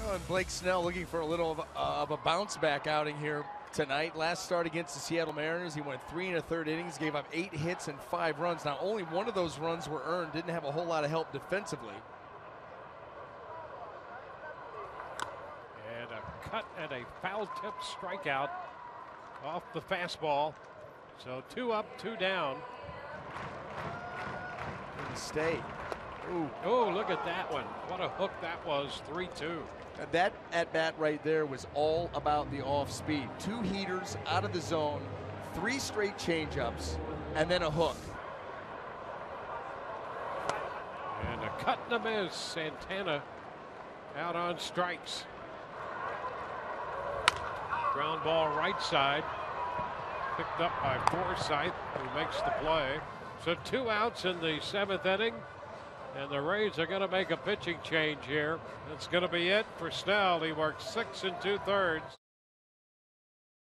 And Blake Snell looking for a little of a bounce back outing here tonight. Last start against the Seattle Mariners, he went 3 1/3 innings, gave up 8 hits and 5 runs. Now only one of those runs were earned, didn't have a whole lot of help defensively. And a cut and a foul-tip strikeout off the fastball. So 2 up, 2 down. Didn't stay. Ooh. Oh, look at that one. What a hook that was. 3-2. That at-bat right there was all about the off-speed. 2 heaters out of the zone, 3 straight change-ups, and then a hook. And a cut and a miss. Santana out on strikes. Ground ball right side. Picked up by Forsyth, who makes the play. So 2 outs in the 7th inning. And the Rays are going to make a pitching change here. That's going to be it for Snell. He works 6 2/3.